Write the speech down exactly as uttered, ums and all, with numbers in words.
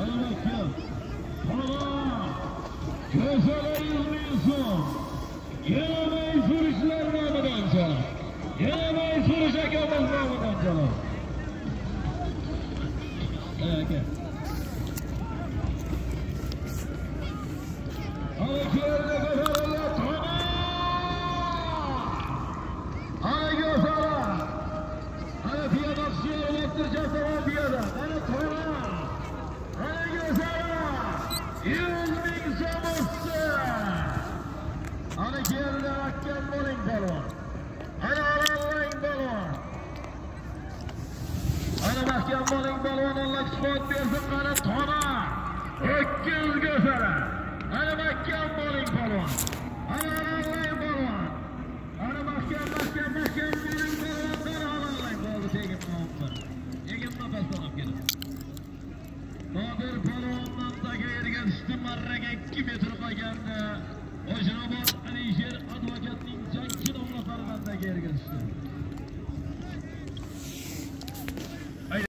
Hoşuna bak, Alişer Advokat'ın canki damlalarından da geri gelişti.